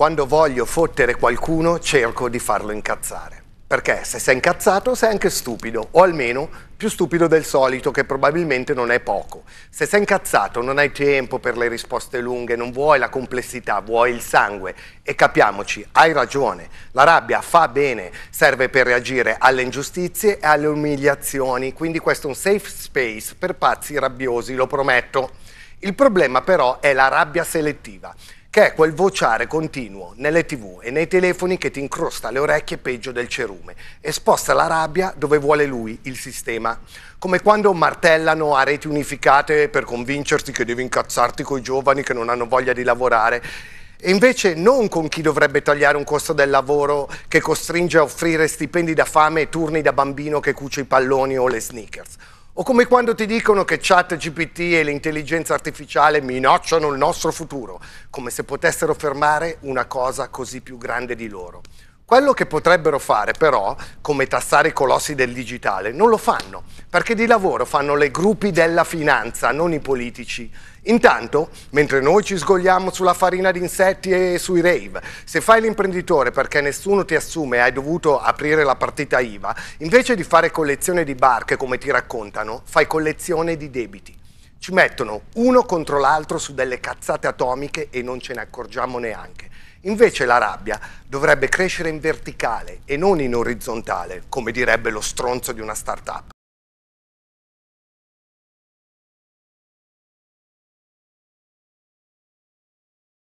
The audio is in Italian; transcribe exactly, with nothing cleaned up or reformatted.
Quando voglio fottere qualcuno cerco di farlo incazzare. Perché se sei incazzato sei anche stupido, o almeno più stupido del solito, che probabilmente non è poco. Se sei incazzato non hai tempo per le risposte lunghe, non vuoi la complessità, vuoi il sangue. E capiamoci, hai ragione, la rabbia fa bene, serve per reagire alle ingiustizie e alle umiliazioni, quindi questo è un safe space per pazzi rabbiosi, lo prometto. Il problema però è la rabbia selettiva, che è quel vociare continuo nelle tv e nei telefoni che ti incrosta le orecchie peggio del cerume e sposta la rabbia dove vuole lui, il sistema. Come quando martellano a reti unificate per convincerti che devi incazzarti coi giovani che non hanno voglia di lavorare. E invece non con chi dovrebbe tagliare un costo del lavoro che costringe a offrire stipendi da fame e turni da bambino che cuce i palloni o le sneakers. O come quando ti dicono che Chat G P T e l'intelligenza artificiale minacciano il nostro futuro, come se potessero fermare una cosa così più grande di loro. Quello che potrebbero fare però, come tassare i colossi del digitale, non lo fanno, perché di lavoro fanno le gruppi della finanza, non i politici. Intanto, mentre noi ci sgogliamo sulla farina di insetti e sui rave, se fai l'imprenditore perché nessuno ti assume e hai dovuto aprire la partita I V A, invece di fare collezione di barche come ti raccontano, fai collezione di debiti. Ci mettono uno contro l'altro su delle cazzate atomiche e non ce ne accorgiamo neanche. Invece la rabbia dovrebbe crescere in verticale e non in orizzontale, come direbbe lo stronzo di una startup.